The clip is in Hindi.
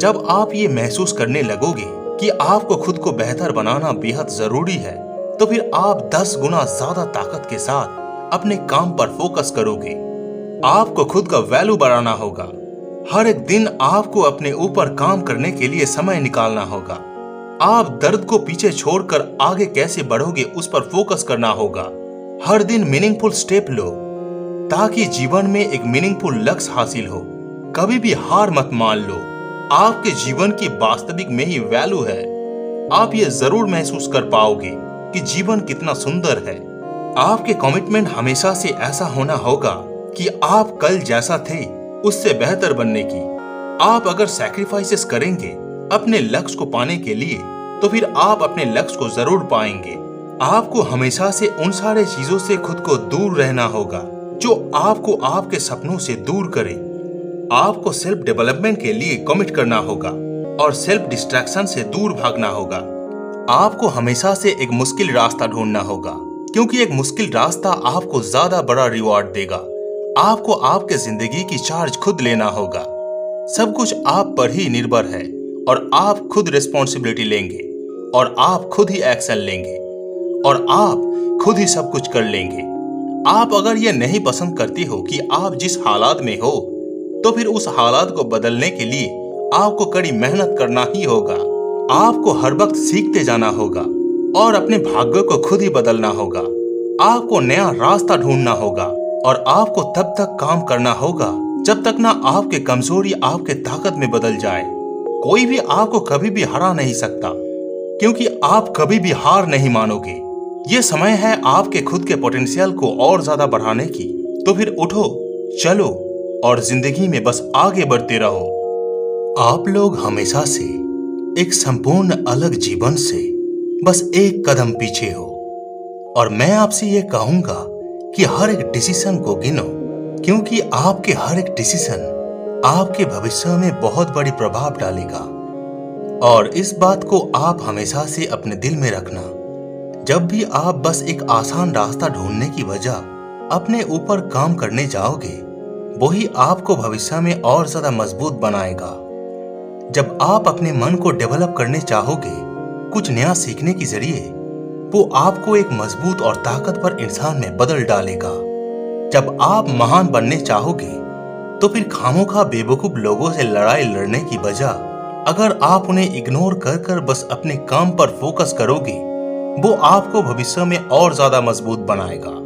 जब आप ये महसूस करने लगोगे कि आपको खुद को बेहतर बनाना बेहद जरूरी है, तो फिर आप 10 गुना ज्यादा ताकत के साथ अपने काम पर फोकस करोगे। आपको खुद का वैल्यू बढ़ाना होगा। हर एक दिन आपको अपने ऊपर काम करने के लिए समय निकालना होगा। आप दर्द को पीछे छोड़कर आगे कैसे बढ़ोगे उस पर फोकस करना होगा। हर दिन मीनिंगफुल स्टेप लो ताकि जीवन में एक मीनिंगफुल लक्ष्य हासिल हो। कभी भी हार मत मान लो। आपके जीवन की वास्तविक में ही वैल्यू है। आप ये जरूर महसूस कर पाओगे कि जीवन कितना सुंदर है। आपके कमिटमेंट हमेशा से ऐसा होना होगा कि आप कल जैसा थे उससे बेहतर बनने की। आप अगर सैक्रिफाइसेस करेंगे अपने लक्ष्य को पाने के लिए, तो फिर आप अपने लक्ष्य को जरूर पाएंगे। आपको हमेशा से उन सारे चीजों से खुद को दूर रहना होगा जो आपको आपके सपनों से दूर करे। आपको सेल्फ डेवलपमेंट के लिए कमिट करना होगा और सेल्फ डिस्ट्रैक्शन से दूर भागना होगा। आपको हमेशा से एक मुश्किल रास्ता ढूंढना होगा, क्योंकि एक मुश्किल रास्ता आपको ज्यादा बड़ा रिवॉर्ड देगा। आपको आपके जिंदगी की चार्ज खुद लेना होगा। सब कुछ आप पर ही निर्भर है और आप खुद रिस्पॉन्सिबिलिटी लेंगे और आप खुद ही एक्शन लेंगे और आप खुद ही सब कुछ कर लेंगे। आप अगर यह नहीं पसंद करते हो कि आप जिस हालात में हो, तो फिर उस हालात को बदलने के लिए आपको कड़ी मेहनत करना ही होगा। आपको हर वक्त सीखते जाना होगा और अपने भाग्य को खुद ही बदलना होगा। आपको नया रास्ता ढूंढना होगा और आपको तब तक काम करना होगा जब तक ना आपके कमजोरी आपके ताकत में बदल जाए। कोई भी आपको कभी भी हरा नहीं सकता, क्योंकि आप कभी भी हार नहीं मानोगे। ये समय है आपके खुद के पोटेंशियल को और ज्यादा बढ़ाने की। तो फिर उठो, चलो और जिंदगी में बस आगे बढ़ते रहो। आप लोग हमेशा से एक संपूर्ण अलग जीवन से बस एक कदम पीछे हो, और मैं आपसे ये कहूंगा कि हर एक डिसीजन को गिनो, क्योंकि आपके हर एक डिसीजन आपके भविष्य में बहुत बड़ी प्रभाव डालेगा। और इस बात को आप हमेशा से अपने दिल में रखना। जब भी आप बस एक आसान रास्ता ढूंढने की बजाय अपने ऊपर काम करने जाओगे, वही आपको भविष्य में और ज्यादा मजबूत बनाएगा। जब आप अपने मन को डेवलप करने चाहोगे कुछ नया सीखने के जरिए, वो आपको एक मजबूत और ताकतवर इंसान में बदल डालेगा। जब आप महान बनने चाहोगे, तो फिर खामोखा बेवकूफ लोगों से लड़ाई लड़ने की बजाय अगर आप उन्हें इग्नोर कर बस अपने काम पर फोकस करोगे, वो आपको भविष्य में और ज्यादा मजबूत बनाएगा।